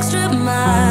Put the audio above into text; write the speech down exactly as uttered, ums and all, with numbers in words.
extra mile.